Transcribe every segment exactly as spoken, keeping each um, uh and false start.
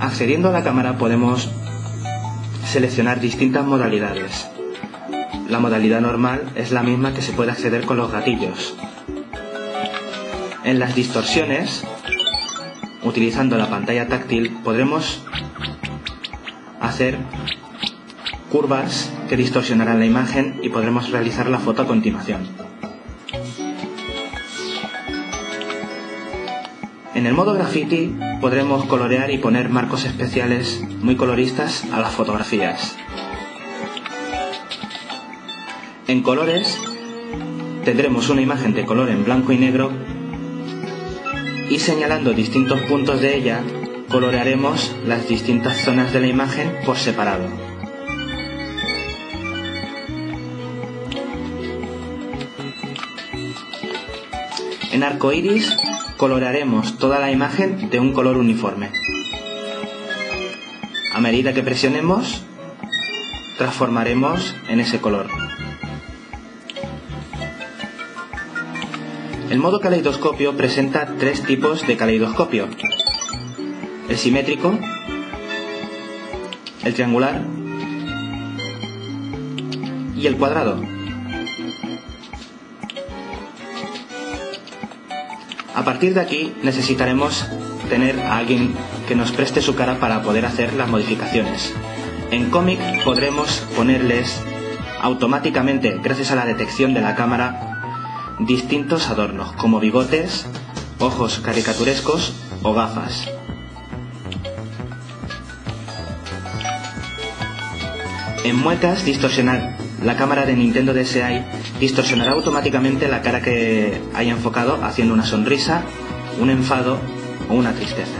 Accediendo a la cámara podemos seleccionar distintas modalidades. La modalidad normal es la misma que se puede acceder con los gatillos. En las distorsiones, utilizando la pantalla táctil, podremos hacer curvas que distorsionarán la imagen y podremos realizar la foto a continuación. En el modo graffiti podremos colorear y poner marcos especiales muy coloristas a las fotografías. En colores tendremos una imagen de color en blanco y negro y señalando distintos puntos de ella colorearemos las distintas zonas de la imagen por separado. En arco iris colorearemos toda la imagen de un color uniforme. A medida que presionemos transformaremos en ese color. El modo caleidoscopio presenta tres tipos de caleidoscopio: el simétrico, el triangular y el cuadrado. A partir de aquí necesitaremos tener a alguien que nos preste su cara para poder hacer las modificaciones. En Comic podremos ponerles automáticamente, gracias a la detección de la cámara, distintos adornos como bigotes, ojos caricaturescos o gafas. En muecas, distorsionar la cámara de Nintendo DSi distorsionará automáticamente la cara que haya enfocado haciendo una sonrisa, un enfado o una tristeza.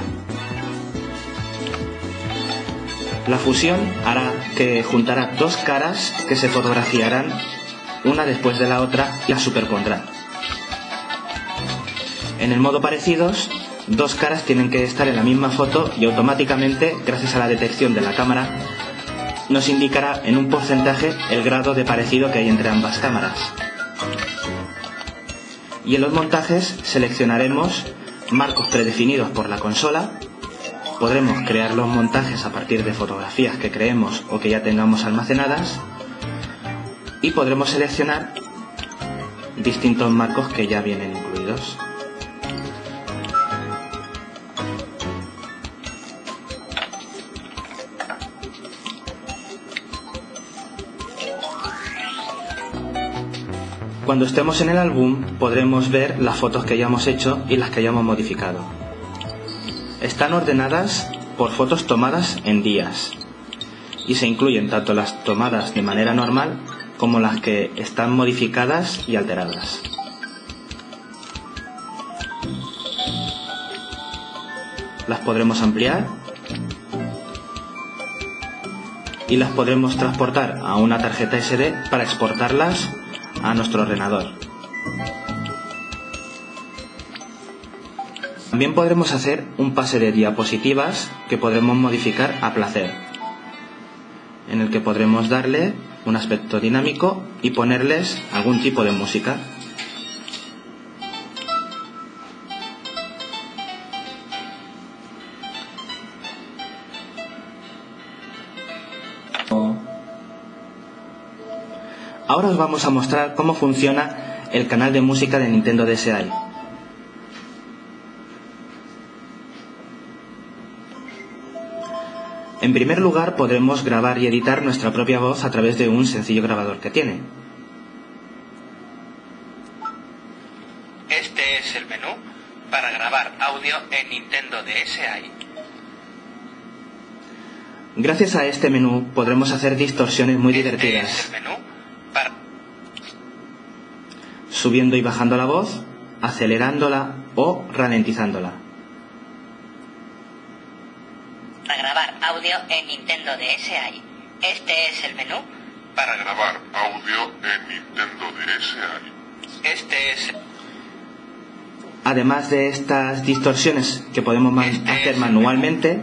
La fusión hará que juntará dos caras que se fotografiarán una después de la otra y la superpondrá. En el modo parecidos, dos caras tienen que estar en la misma foto y automáticamente, gracias a la detección de la cámara, nos indicará en un porcentaje el grado de parecido que hay entre ambas cámaras. Y en los montajes seleccionaremos marcos predefinidos por la consola. Podremos crear los montajes a partir de fotografías que creemos o que ya tengamos almacenadas. Y podremos seleccionar distintos marcos que ya vienen incluidos. Cuando estemos en el álbum podremos ver las fotos que hayamos hecho y las que hayamos modificado. Están ordenadas por fotos tomadas en días y se incluyen tanto las tomadas de manera normal como las que están modificadas y alteradas. Las podremos ampliar y las podremos transportar a una tarjeta ese de para exportarlas a nuestro ordenador. También podremos hacer un pase de diapositivas que podremos modificar a placer, en el que podremos darle un aspecto dinámico y ponerles algún tipo de música. Ahora os vamos a mostrar cómo funciona el canal de música de Nintendo DSi. En primer lugar, podremos grabar y editar nuestra propia voz a través de un sencillo grabador que tiene. Este es el menú para grabar audio en Nintendo DSi. Gracias a este menú podremos hacer distorsiones muy este divertidas. Es el menú para... Subiendo y bajando la voz, acelerándola o ralentizándola. Audio en Nintendo DSi. Este es el menú para grabar audio en Nintendo DSi. Este es. Además de estas distorsiones que podemos este hacer manualmente,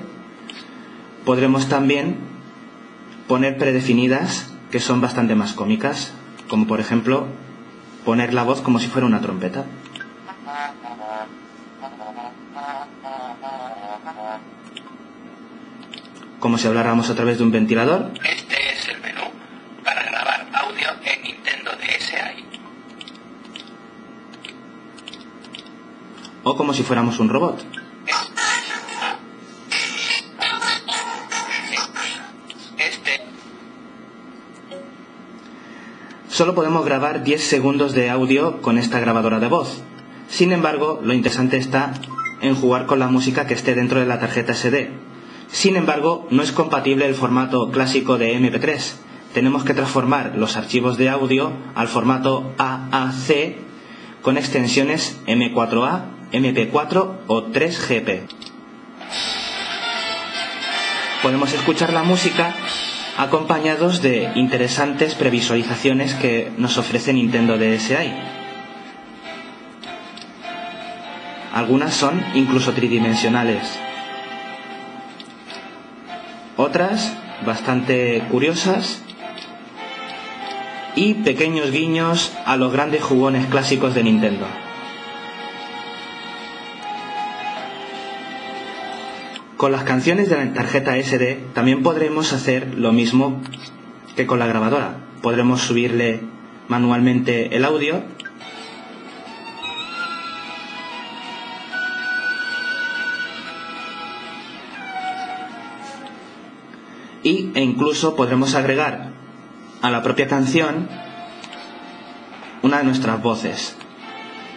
podremos también poner predefinidas que son bastante más cómicas, como por ejemplo poner la voz como si fuera una trompeta. como si habláramos a través de un ventilador. Este es el menú para grabar audio en Nintendo DSi. O como si fuéramos un robot. Este. Solo podemos grabar diez segundos de audio con esta grabadora de voz. Sin embargo, lo interesante está en jugar con la música que esté dentro de la tarjeta ese de. Sin embargo, no es compatible el formato clásico de eme pe tres. Tenemos que transformar los archivos de audio al formato A A C con extensiones eme cuatro A, eme pe cuatro o tres ge pe. Podemos escuchar la música acompañados de interesantes previsualizaciones que nos ofrece Nintendo DSi. Algunas son incluso tridimensionales. Otras, bastante curiosas, y pequeños guiños a los grandes jugones clásicos de Nintendo. Con las canciones de la tarjeta ese de también podremos hacer lo mismo que con la grabadora. Podremos subirle manualmente el audio, y, e incluso podremos agregar a la propia canción una de nuestras voces.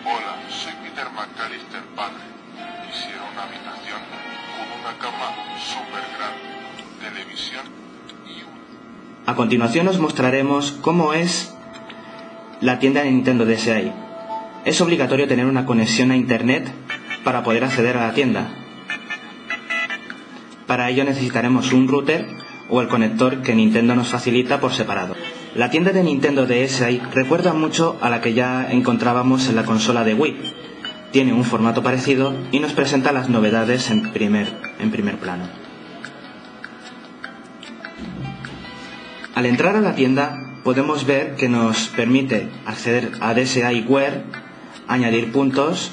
Hola, soy Peter McAllister padre. Quisiera una habitación con una cama súper grande, televisión y un... A continuación os mostraremos cómo es la tienda de Nintendo DSi. Es obligatorio tener una conexión a internet para poder acceder a la tienda. Para ello necesitaremos un router o el conector que Nintendo nos facilita por separado. La tienda de Nintendo DSi recuerda mucho a la que ya encontrábamos en la consola de Wii. Tiene un formato parecido y nos presenta las novedades en primer, en primer plano. Al entrar a la tienda podemos ver que nos permite acceder a DSiWare, añadir puntos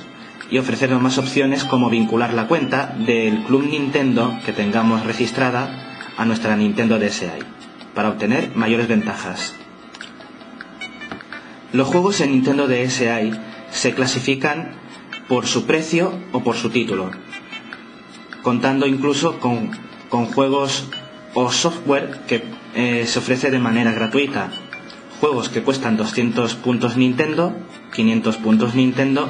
y ofrecernos más opciones como vincular la cuenta del Club Nintendo que tengamos registrada a nuestra Nintendo DSi, para obtener mayores ventajas. Los juegos en Nintendo DSi se clasifican por su precio o por su título, contando incluso con, con juegos o software que eh, se ofrece de manera gratuita, juegos que cuestan doscientos puntos Nintendo, quinientos puntos Nintendo,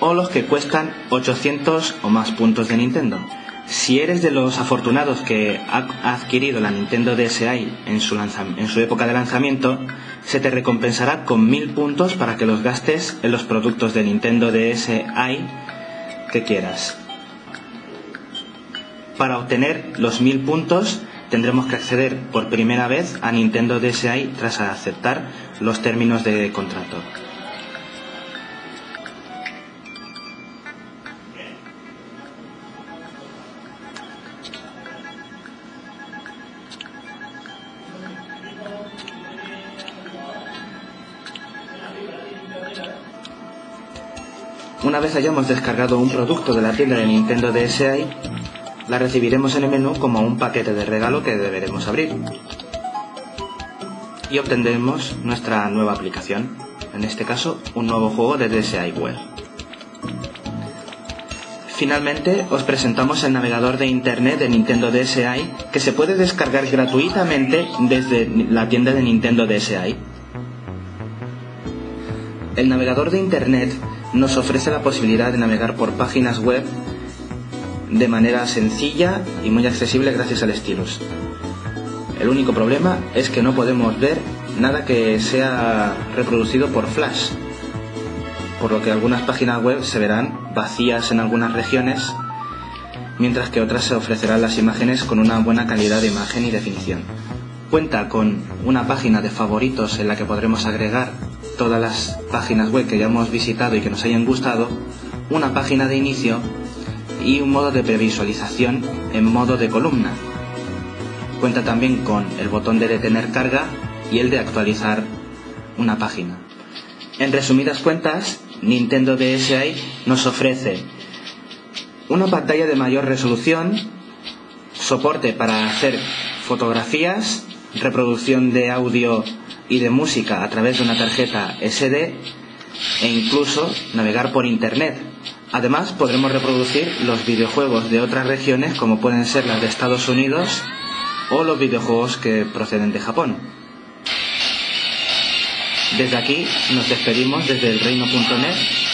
o los que cuestan ochocientos o más puntos de Nintendo. Si eres de los afortunados que ha adquirido la Nintendo DSi en su, en su época de lanzamiento, se te recompensará con mil puntos para que los gastes en los productos de Nintendo DSi que quieras. Para obtener los mil puntos tendremos que acceder por primera vez a Nintendo DSi tras aceptar los términos de contrato. Una vez hayamos descargado un producto de la tienda de Nintendo DSi, la recibiremos en el menú como un paquete de regalo que deberemos abrir. Y obtendremos nuestra nueva aplicación, en este caso un nuevo juego de DSiWare. Finalmente os presentamos el navegador de internet de Nintendo DSi que se puede descargar gratuitamente desde la tienda de Nintendo DSi. El navegador de internet nos ofrece la posibilidad de navegar por páginas web de manera sencilla y muy accesible gracias al stylus. El único problema es que no podemos ver nada que sea reproducido por flash, por lo que algunas páginas web se verán vacías en algunas regiones, mientras que otras se ofrecerán las imágenes con una buena calidad de imagen y definición. Cuenta con una página de favoritos en la que podremos agregar todas las páginas web que hayamos visitado y que nos hayan gustado, una página de inicio y un modo de previsualización en modo de columna. Cuenta también con el botón de detener carga y el de actualizar una página. En resumidas cuentas, Nintendo DSi nos ofrece una pantalla de mayor resolución, soporte para hacer fotografías, reproducción de audio y de música a través de una tarjeta ese de e incluso navegar por internet. Además, podremos reproducir los videojuegos de otras regiones, como pueden ser las de Estados Unidos o los videojuegos que proceden de Japón. Desde aquí nos despedimos desde elreino punto net